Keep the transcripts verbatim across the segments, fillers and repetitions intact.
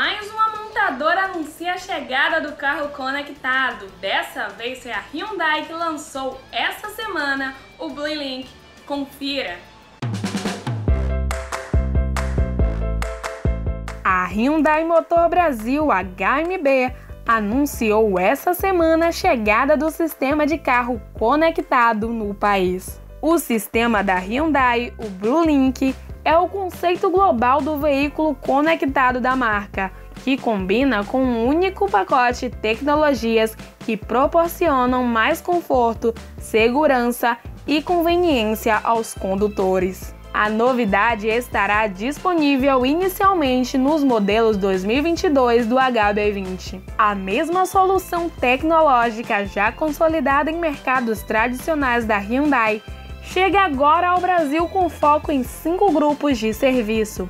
Mais uma montadora anuncia a chegada do carro conectado. Dessa vez é a Hyundai que lançou essa semana o Bluelink. Confira! A Hyundai Motor Brasil, H M B, anunciou essa semana a chegada do sistema de carro conectado no país. O sistema da Hyundai, o Bluelink, é o conceito global do veículo conectado da marca, que combina com um único pacote tecnologias que proporcionam mais conforto, segurança e conveniência aos condutores. A novidade estará disponível inicialmente nos modelos dois mil e vinte e dois do H B vinte. A mesma solução tecnológica já consolidada em mercados tradicionais da Hyundai chega agora ao Brasil com foco em cinco grupos de serviço: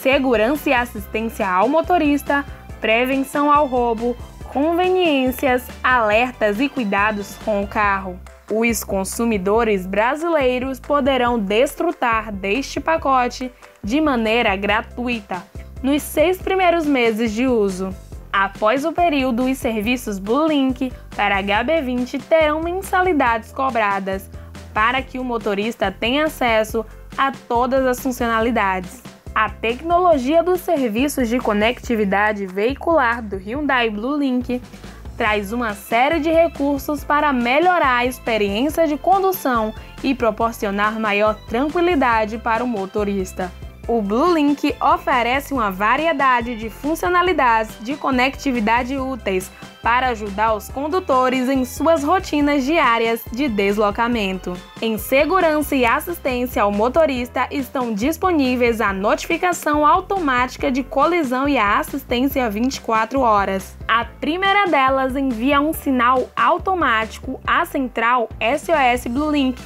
segurança e assistência ao motorista, prevenção ao roubo, conveniências, alertas e cuidados com o carro. Os consumidores brasileiros poderão desfrutar deste pacote de maneira gratuita nos seis primeiros meses de uso. Após o período, os serviços Bluelink para H B vinte terão mensalidades cobradas para que o motorista tenha acesso a todas as funcionalidades. A tecnologia dos serviços de conectividade veicular do Hyundai Bluelink traz uma série de recursos para melhorar a experiência de condução e proporcionar maior tranquilidade para o motorista. O Bluelink oferece uma variedade de funcionalidades de conectividade úteis para ajudar os condutores em suas rotinas diárias de deslocamento. Em segurança e assistência ao motorista estão disponíveis a notificação automática de colisão e a assistência vinte e quatro horas. A primeira delas envia um sinal automático à central S O S Bluelink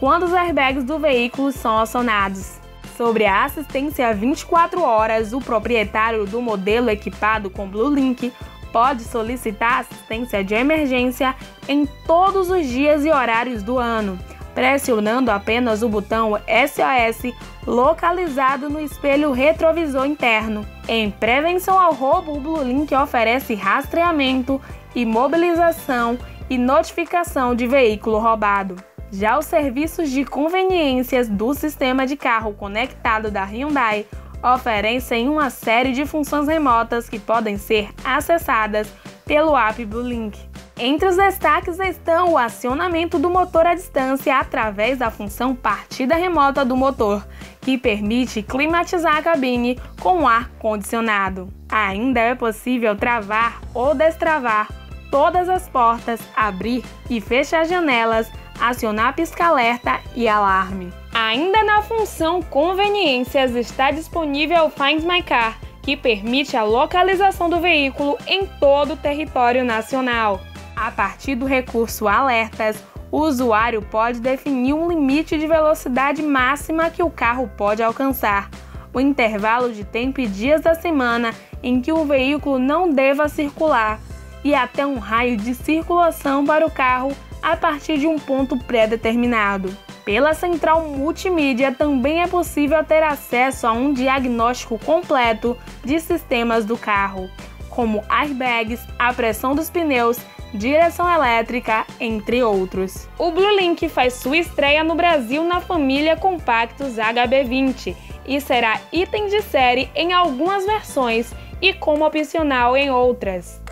quando os airbags do veículo são acionados. Sobre a assistência vinte e quatro horas, o proprietário do modelo equipado com Bluelink pode solicitar assistência de emergência em todos os dias e horários do ano, pressionando apenas o botão S O S localizado no espelho retrovisor interno. Em prevenção ao roubo, o Bluelink oferece rastreamento, imobilização e notificação de veículo roubado. Já os serviços de conveniências do sistema de carro conectado da Hyundai oferecem uma série de funções remotas que podem ser acessadas pelo app Bluelink. Entre os destaques estão o acionamento do motor à distância através da função partida remota do motor, que permite climatizar a cabine com ar condicionado. Ainda é possível travar ou destravar todas as portas, abrir e fechar janelas, acionar pisca-alerta e alarme. Ainda na função Conveniências está disponível o Find My Car, que permite a localização do veículo em todo o território nacional. A partir do recurso Alertas, o usuário pode definir um limite de velocidade máxima que o carro pode alcançar, o intervalo de tempo e dias da semana em que o veículo não deva circular e até um raio de circulação para o carro a partir de um ponto pré-determinado. Pela central multimídia também é possível ter acesso a um diagnóstico completo de sistemas do carro, como airbags, a pressão dos pneus, direção elétrica, entre outros. O Bluelink faz sua estreia no Brasil na família Compactos H B vinte e será item de série em algumas versões e como opcional em outras.